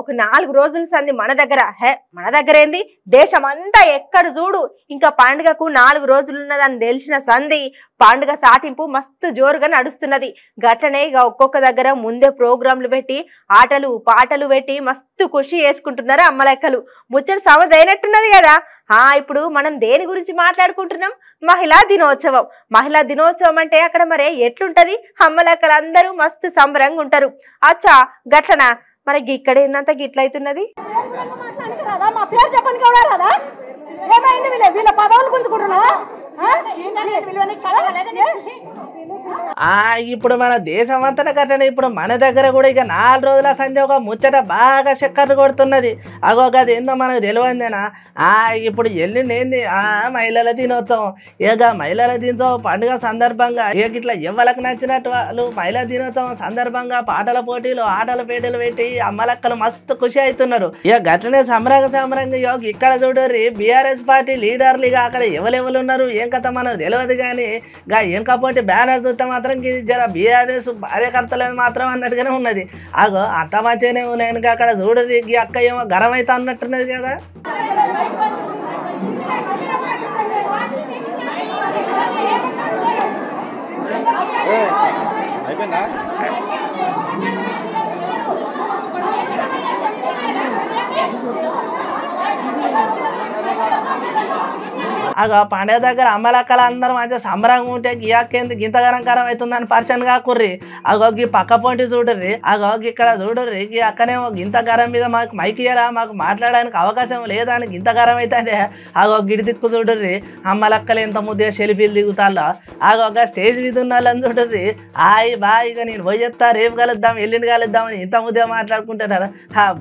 ఒక 4 రోజుల సంది మన దగ్గర మన దగ్గర ఏంది, దేశం అంతా ఎక్కడ చూడు ఇంకా పండుగకు 4 రోజులు ఉన్నదని తెలిసిన సంది పండుగ సాటింపు మస్తు జోరుగా నడుస్తున్నది. గట్లనే ఇక ఒక్కొక్క దగ్గర ముందే ప్రోగ్రాంలు పెట్టి ఆటలు పాటలు పెట్టి మస్తు ఖుషి చేసుకుంటున్నారు అమ్మలెక్కలు. ముచ్చట సమజ్ అయినట్టున్నది కదా. ఇప్పుడు మనం దేని గురించి మాట్లాడుకుంటున్నాం? మహిళా దినోత్సవం. మహిళా దినోత్సవం అంటే అక్కడ మరే ఎట్లుంటది, అమ్మలెక్కలు అందరూ మస్తు సంబరంగా ఉంటారు. అచ్చా గట్లనా, మరి ఇక్కడ ఏందంతా గిట్ల అవుతున్నది? ఇప్పుడు మన దేశం అంతా కట్టండి. ఇప్పుడు మన దగ్గర కూడా ఇక 4 రోజుల సంధ్య ఒక ముచ్చట బాగా చక్కర్లు కొడుతున్నది. అగో గది ఏందో మనకు తెలియదేనా. ఇప్పుడు ఎల్లుండేంది మహిళల దినోత్సవం. ఇక మహిళల దినోత్సవం పండుగ సందర్భంగా ఇట్లా ఎవరికి నచ్చినట్టు వాళ్ళు మహిళా దినోత్సవం సందర్భంగా పాటల పోటీలు ఆటల పేటలు పెట్టి అమ్మలక్కలు మస్తు ఖుషి అవుతున్నారు. ఇక గట్లనే సమరంగ యోగ ఇక్కడ చూడరి బీఆర్ఎస్ పార్టీ లీడర్లు ఇక అక్కడ ఎవరెవరు ఉన్నారు ఏం కథ మనకు తెలియదు. కానీ ఇక వెనకపోతే బ్యానర్ చూస్తే మాత్రం జర బీఆర్ఎస్ కార్యకర్తలేదు మాత్రం అన్నట్టుగానే ఉన్నది. అగో అంత మంచిగానే ఉన్నాయనుక అక్కడ చూడు అక్క ఏమో గరం అయితే అన్నట్టున్నది కదా. పండుగ దగ్గర అమ్మలక్కలు అందరూ మంచిగా సంబరంగా ఉంటే గియాకేంది గింతగరంకరం అవుతుందని పరిచయం కాకుర్రి. అగోగి పక్క పొంటి చూడర్రి, అగోగి ఇక్కడ చూడర్రి ఈ అక్కనేమో గింతగరం మీద మాకు మైకియరా మాకు మాట్లాడడానికి అవకాశం లేదా అని గింతగరం అయితే అగో గిడి దిక్కు చూడర్రి అమ్మలక్కలు ఎంత ముద్దుగా సెల్ఫీలు దిగుతాలో. అగొక స్టేజ్ మీద ఉన్న వాళ్ళని చూడర్రి హాయ్ బాయ్ ఇక నేను పోయి చెప్తా రేపు కలుద్దాం ఎల్లుండి కలుద్దాం అని ఇంత ముద్దుగా మాట్లాడుకుంటున్నారు.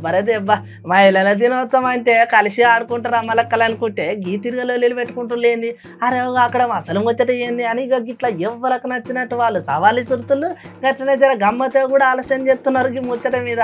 బరదే అబ్బా మహిళల దినోత్సవం అంటే కలిసి ఆడుకుంటారు అమ్మలక్కలు అనుకుంటే గీ తిరగలో పెట్టుకుంటారు లేని అరే అక్కడ అసలు ముచ్చట ఏంది అని ఇక ఇట్లా ఎవరికి నచ్చినట్టు వాళ్ళు సవాళ్ళు సురుతులు గట్లనే జర గమ్మతో కూడా ఆలస్యం చేస్తున్నారు ఈ ముచ్చట మీద.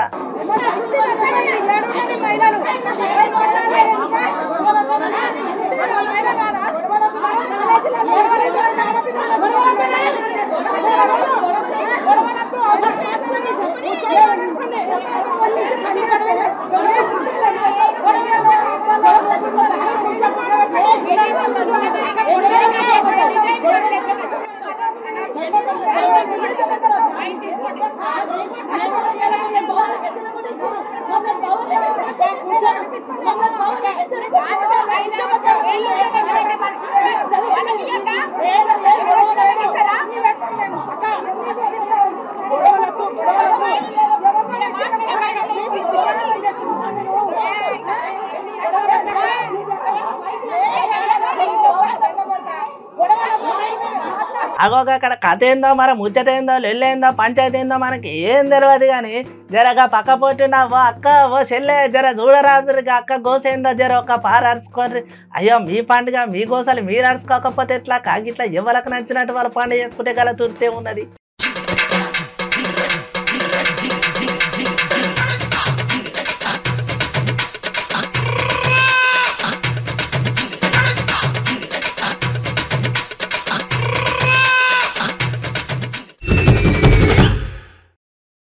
అగోక అక్కడ కథ ఏందో మరి ముచ్చట ఏందో లొల్లేందో పంచాయతీ ఏందో మనకి ఏం తెలియదు. కానీ జరగా పక్క పోటున్నా ఓ అక్క ఓ చెల్లె జర చూడరాదు అక్క గోస ఏందో జర ఒక పార అరుచుకోర్రి. అయ్యో మీ పండుగ మీ గోసలు మీరు అరుచుకోకపోతే ఎట్లా కాగిట్లా ఎవరికి నచ్చినట్టు వాళ్ళ పండుగ చేసుకుంటే గల తుర్తే ఉన్నది.